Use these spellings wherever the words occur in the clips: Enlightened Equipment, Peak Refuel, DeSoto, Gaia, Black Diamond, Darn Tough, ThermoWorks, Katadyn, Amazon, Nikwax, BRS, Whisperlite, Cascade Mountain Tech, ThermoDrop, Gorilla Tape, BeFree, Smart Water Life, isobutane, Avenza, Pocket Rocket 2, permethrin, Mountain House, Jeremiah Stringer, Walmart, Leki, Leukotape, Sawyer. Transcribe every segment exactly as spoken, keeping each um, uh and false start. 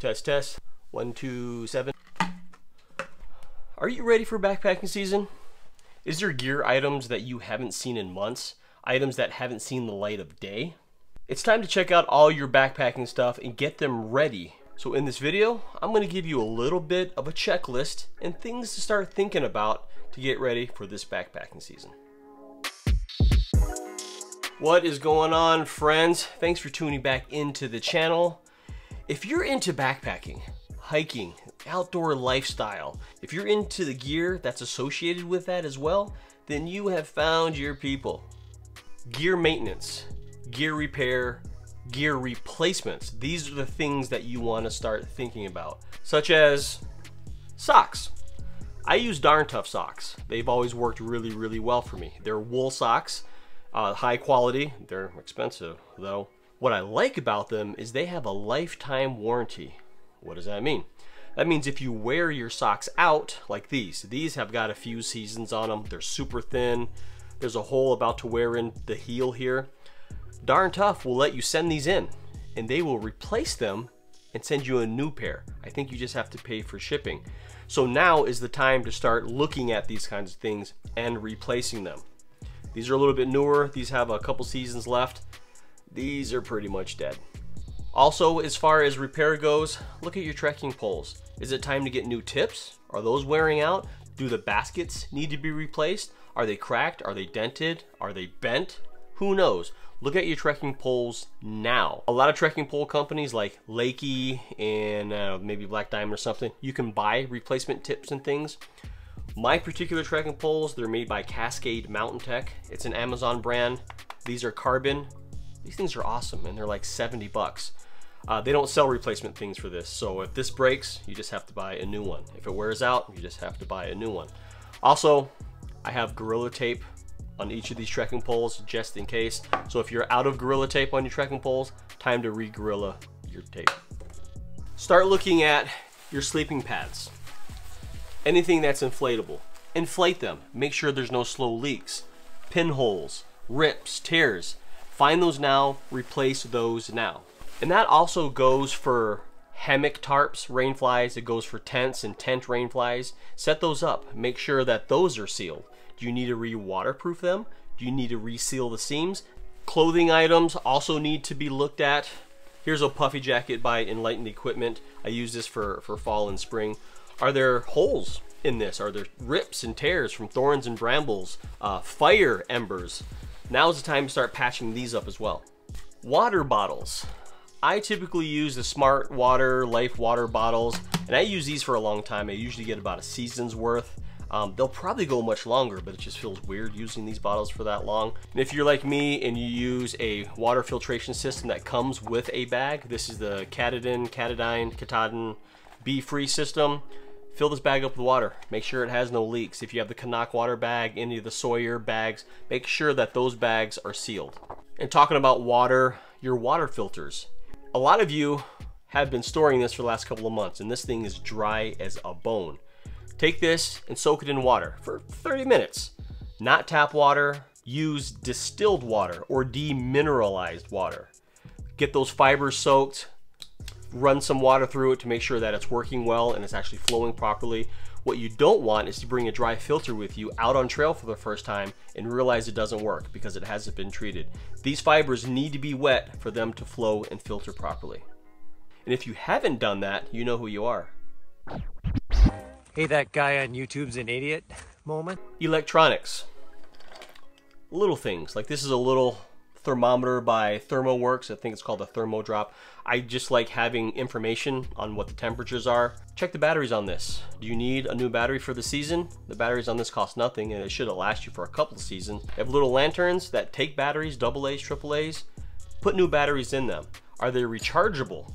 Test, test. One, two, seven. Are you ready for backpacking season? Is there gear items that you haven't seen in months? Items that haven't seen the light of day? It's time to check out all your backpacking stuff and get them ready. So in this video, I'm going to give you a little bit of a checklist and things to start thinking about to get ready for this backpacking season. What is going on, friends? Thanks for tuning back into the channel. If you're into backpacking, hiking, outdoor lifestyle, if you're into the gear that's associated with that as well, then you have found your people. Gear maintenance, gear repair, gear replacements. These are the things that you want to start thinking about, such as socks. I use Darn Tough socks. They've always worked really, really well for me. They're wool socks. Uh, high quality. They're expensive though. What I like about them is they have a lifetime warranty. What does that mean? That means if you wear your socks out, like these, these have got a few seasons on them. They're super thin. There's a hole about to wear in the heel here. Darn Tough will let you send these in and they will replace them and send you a new pair. I think you just have to pay for shipping. So now is the time to start looking at these kinds of things and replacing them. These are a little bit newer. These have a couple seasons left. These are pretty much dead. Also, as far as repair goes, look at your trekking poles. Is it time to get new tips? Are those wearing out? Do the baskets need to be replaced? Are they cracked? Are they dented? Are they bent? Who knows? Look at your trekking poles now. A lot of trekking pole companies like Leki and uh, maybe Black Diamond or something, you can buy replacement tips and things. My particular trekking poles, they're made by Cascade Mountain Tech. It's an Amazon brand. These are carbon. These things are awesome and they're like seventy bucks. Uh, they don't sell replacement things for this. So if this breaks, you just have to buy a new one. If it wears out, you just have to buy a new one. Also, I have Gorilla Tape on each of these trekking poles just in case. So if you're out of Gorilla Tape on your trekking poles, time to re-gorilla your tape. Start looking at your sleeping pads. Anything that's inflatable, inflate them. Make sure there's no slow leaks, pinholes, rips, tears. Find those now, replace those now. And that also goes for hammock tarps, rain flies. It goes for tents and tent rain flies. Set those up, make sure that those are sealed. Do you need to re-waterproof them? Do you need to reseal the seams? Clothing items also need to be looked at. Here's a puffy jacket by Enlightened Equipment. I use this for, for fall and spring. Are there holes in this? Are there rips and tears from thorns and brambles, uh, fire embers? Now's the time to start patching these up as well. Water bottles. I typically use the Smart Water Life water bottles, and I use these for a long time. I usually get about a season's worth. Um, they'll probably go much longer, but it just feels weird using these bottles for that long. And if you're like me and you use a water filtration system that comes with a bag, this is the Katadyn, Katadyn, Katadyn BeFree system. Fill this bag up with water. Make sure it has no leaks. If you have the Canuck water bag, any of the Sawyer bags, make sure that those bags are sealed. And talking about water, your water filters. A lot of you have been storing this for the last couple of months, and this thing is dry as a bone. Take this and soak it in water for thirty minutes. Not tap water, use distilled water or demineralized water. Get those fibers soaked. Run some water through it to make sure that it's working well and it's actually flowing properly. What you don't want is to bring a dry filter with you out on trail for the first time and realize it doesn't work because it hasn't been treated. These fibers need to be wet for them to flow and filter properly. And if you haven't done that, you know who you are. Hey, that guy on YouTube's an idiot moment. Electronics. Little things like this is a little thermometer by ThermoWorks. I think it's called the ThermoDrop. I just like having information on what the temperatures are. Check the batteries on this. Do you need a new battery for the season? The batteries on this cost nothing and it should last you for a couple of seasons. They have little lanterns that take batteries, double A's, triple A's. Put new batteries in them. Are they rechargeable?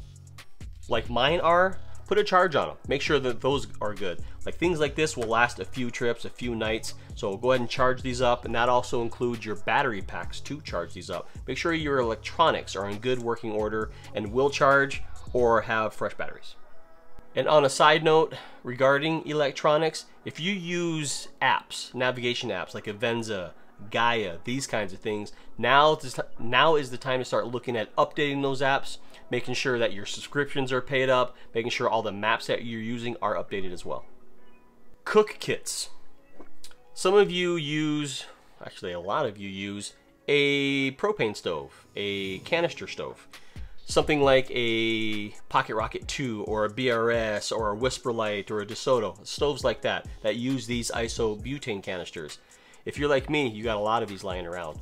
Like mine are, put a charge on them. Make sure that those are good. Like things like this will last a few trips, a few nights. So go ahead and charge these up, and that also includes your battery packs to charge these up. Make sure your electronics are in good working order and will charge or have fresh batteries. And on a side note regarding electronics, if you use apps, navigation apps like Avenza, Gaia, these kinds of things, now, now is the time to start looking at updating those apps. making sure that your subscriptions are paid up, making sure all the maps that you're using are updated as well. Cook kits. Some of you use, actually a lot of you use, a propane stove, a canister stove, something like a Pocket Rocket two or a B R S or a Whisperlite or a DeSoto, stoves like that, that use these isobutane canisters. If you're like me, you got a lot of these lying around.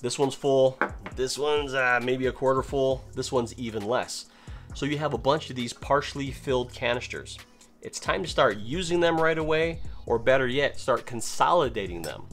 This one's full, this one's uh, maybe a quarter full, this one's even less. So you have a bunch of these partially filled canisters. It's time to start using them right away, or better yet, start consolidating them.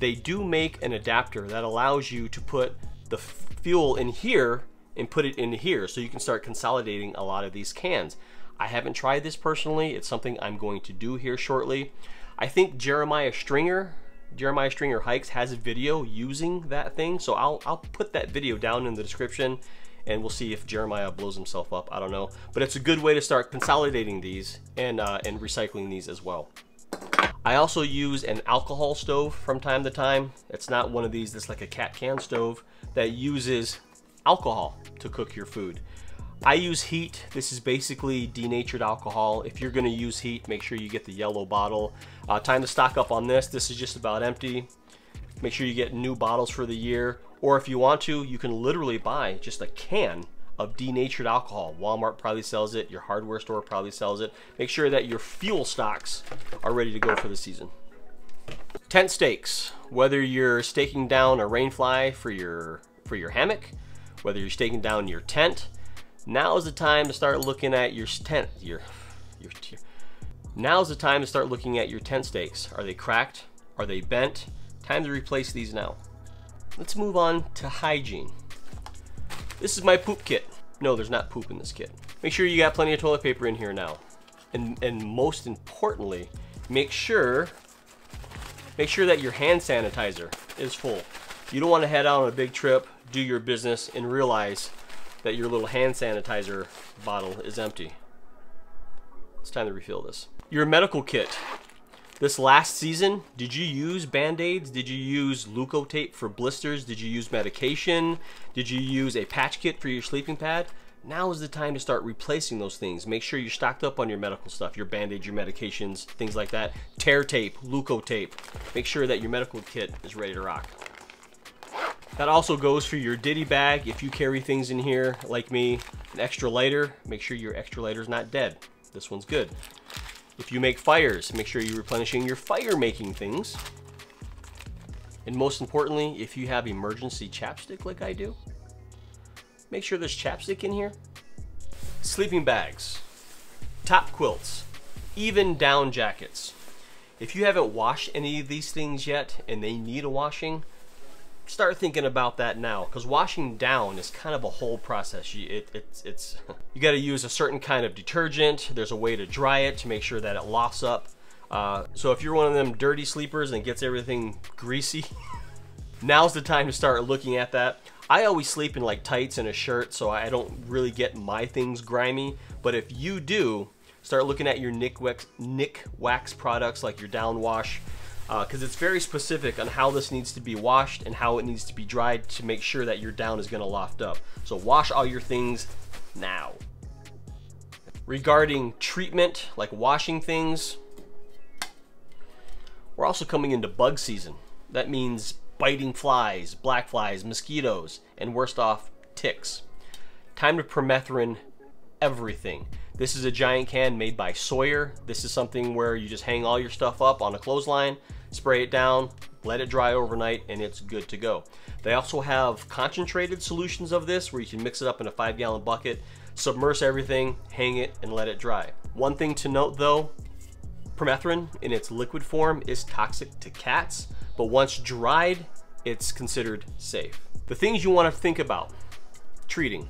They do make an adapter that allows you to put the fuel in here and put it in here, so you can start consolidating a lot of these cans. I haven't tried this personally. It's something I'm going to do here shortly. I think Jeremiah Stringer, Jeremiah Stringer Hikes, has a video using that thing, so I'll, I'll put that video down in the description, and we'll see if Jeremiah blows himself up, I don't know. But it's a good way to start consolidating these and, uh, and recycling these as well. I also use an alcohol stove from time to time. It's not one of these that's like a cat can stove that uses alcohol to cook your food. I use heat. This is basically denatured alcohol. If you're gonna use heat, make sure you get the yellow bottle. Uh, time to stock up on this. This is just about empty. Make sure you get new bottles for the year. Or if you want to, you can literally buy just a can of denatured alcohol. Walmart probably sells it. Your hardware store probably sells it. Make sure that your fuel stocks are ready to go for the season. Tent stakes. Whether you're staking down a rainfly for your, for your hammock, whether you're staking down your tent, now is the time to start looking at your tent. Your, your, your. Now is the time to start looking at your tent stakes. Are they cracked? Are they bent? Time to replace these now. Let's move on to hygiene. This is my poop kit. No, there's not poop in this kit. Make sure you got plenty of toilet paper in here now, and and most importantly, make sure make sure that your hand sanitizer is full. You don't want to head out on a big trip, do your business, and realize that your little hand sanitizer bottle is empty. It's time to refill this. Your medical kit. This last season, did you use Band-Aids? Did you use leukotape for blisters? Did you use medication? Did you use a patch kit for your sleeping pad? Now is the time to start replacing those things. Make sure you're stocked up on your medical stuff, your Band-Aids, your medications, things like that. Tear tape, leukotape. Make sure that your medical kit is ready to rock. That also goes for your ditty bag. If you carry things in here, like me, an extra lighter, make sure your extra lighter's not dead. This one's good. If you make fires, make sure you're replenishing your fire-making things. And most importantly, if you have emergency chapstick like I do, make sure there's chapstick in here. Sleeping bags, top quilts, even down jackets. If you haven't washed any of these things yet and they need a washing, start thinking about that now, because washing down is kind of a whole process. You, it, it's, it's, you got to use a certain kind of detergent. There's a way to dry it to make sure that it lofts up. Uh, so if you're one of them dirty sleepers and gets everything greasy, now's the time to start looking at that. I always sleep in like tights and a shirt, so I don't really get my things grimy. But if you do, start looking at your Nikwax, Nikwax products like your downwash, because uh, it's very specific on how this needs to be washed and how it needs to be dried to make sure that your down is going to loft up. So wash all your things now. Regarding treatment, like washing things, we're also coming into bug season. That means biting flies, black flies, mosquitoes, and worst off, ticks. Time to permethrin everything. This is a giant can made by Sawyer. This is something where you just hang all your stuff up on a clothesline, spray it down, let it dry overnight, and it's good to go. They also have concentrated solutions of this where you can mix it up in a five gallon bucket, submerge everything, hang it, and let it dry. One thing to note though, permethrin in its liquid form is toxic to cats, but once dried, it's considered safe. The things you want to think about treating: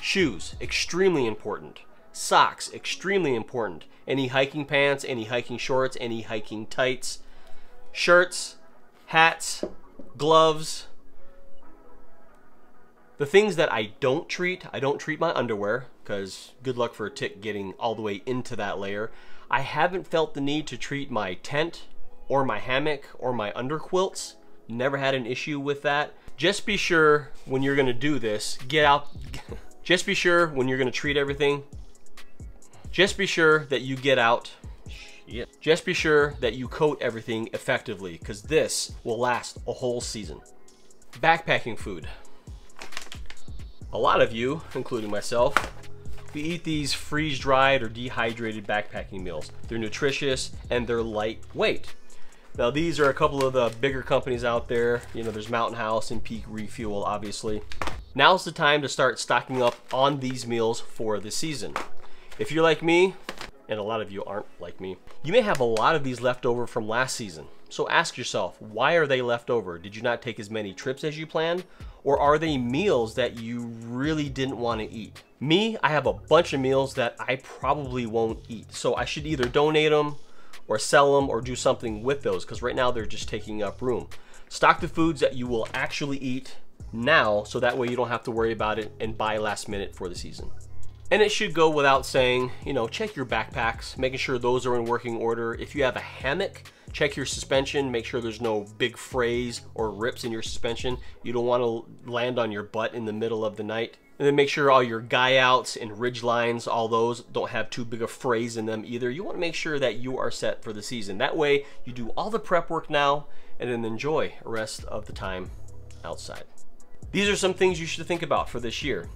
shoes, extremely important. Socks, extremely important. Any hiking pants, any hiking shorts, any hiking tights. Shirts, hats, gloves. The things that I don't treat, I don't treat my underwear, because good luck for a tick getting all the way into that layer. I haven't felt the need to treat my tent or my hammock or my underquilts. Never had an issue with that. Just be sure when you're gonna do this, get out, Just be sure when you're gonna treat everything, just be sure that you get out, shit. Just be sure that you coat everything effectively, because this will last a whole season. Backpacking food. A lot of you, including myself, we eat these freeze-dried or dehydrated backpacking meals. They're nutritious and they're lightweight. Now these are a couple of the bigger companies out there. You know, there's Mountain House and Peak Refuel, obviously. Now's the time to start stocking up on these meals for the season. If you're like me, and a lot of you aren't like me, you may have a lot of these left over from last season. So ask yourself, why are they left over? Did you not take as many trips as you planned? Or are they meals that you really didn't want to eat? Me, I have a bunch of meals that I probably won't eat. So I should either donate them or sell them or do something with those, because right now they're just taking up room. Stock the foods that you will actually eat now, so that way you don't have to worry about it and buy last minute for the season. And it should go without saying, you know, check your backpacks, making sure those are in working order. If you have a hammock, check your suspension, make sure there's no big frays or rips in your suspension. You don't want to land on your butt in the middle of the night. And then make sure all your guy outs and ridge lines, all those don't have too big of frays in them either. You want to make sure that you are set for the season. That way you do all the prep work now and then enjoy the rest of the time outside. These are some things you should think about for this year.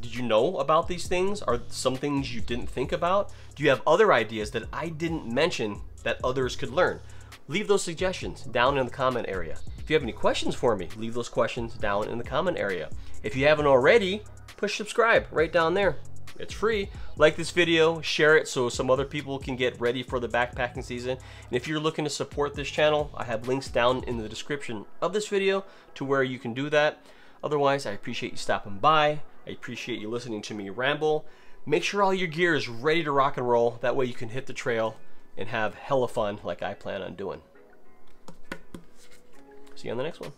Did you know about these things? Are some things you didn't think about? Do you have other ideas that I didn't mention that others could learn? Leave those suggestions down in the comment area. If you have any questions for me, leave those questions down in the comment area. If you haven't already, push subscribe right down there. It's free. Like this video, share it so some other people can get ready for the backpacking season. And if you're looking to support this channel, I have links down in the description of this video to where you can do that. Otherwise, I appreciate you stopping by. I appreciate you listening to me ramble. Make sure all your gear is ready to rock and roll. That way you can hit the trail and have hella fun like I plan on doing. See you on the next one.